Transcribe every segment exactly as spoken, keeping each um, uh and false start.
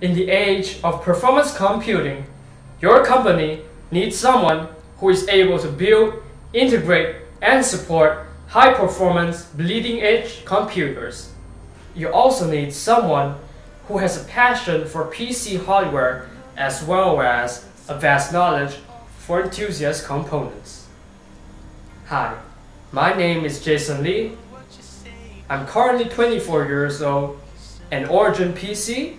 In the age of performance computing, your company needs someone who is able to build, integrate, and support high-performance, bleeding-edge computers. You also need someone who has a passion for P C hardware as well as a vast knowledge for enthusiast components. Hi, my name is Jason Lee. I'm currently twenty-four years old, an Origin P C.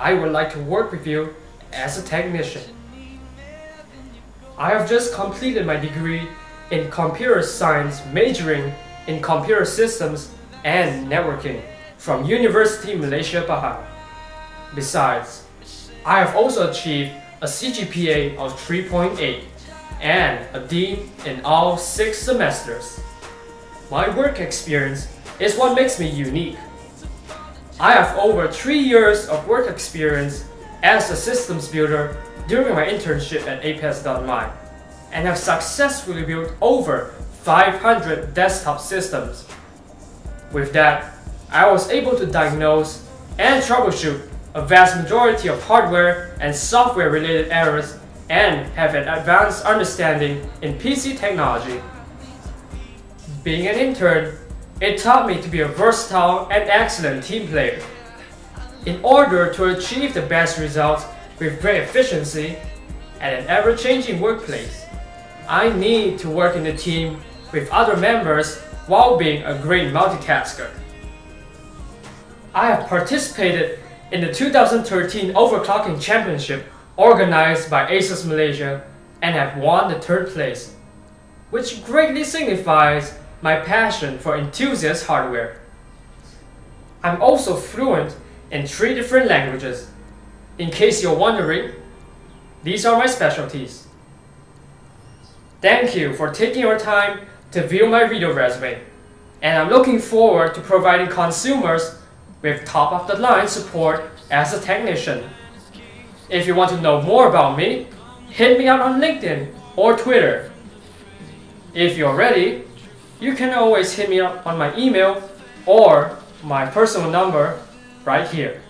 I would like to work with you as a technician. I have just completed my degree in computer science, majoring in computer systems and networking from University of Malaysia Pahang. Besides, I have also achieved a C G P A of three point eight and a D in all six semesters. My work experience is what makes me unique. I have over three years of work experience as a systems builder during my internship at A P S dot my, and have successfully built over five hundred desktop systems. With that, I was able to diagnose and troubleshoot a vast majority of hardware and software related errors and have an advanced understanding in P C technology. Being an intern, it taught me to be a versatile and excellent team player. In order to achieve the best results with great efficiency at an ever-changing workplace, I need to work in a team with other members while being a great multitasker. I have participated in the two thousand thirteen Overclocking Championship organized by ASUS Malaysia and have won the third place, which greatly signifies my passion for enthusiast hardware. I'm also fluent in three different languages. In case you're wondering, these are my specialties. Thank you for taking your time to view my video resume, and I'm looking forward to providing consumers with top-of-the-line support as a technician. If you want to know more about me, hit me out on LinkedIn or Twitter. If you're ready, you can always hit me up on my email or my personal number right here.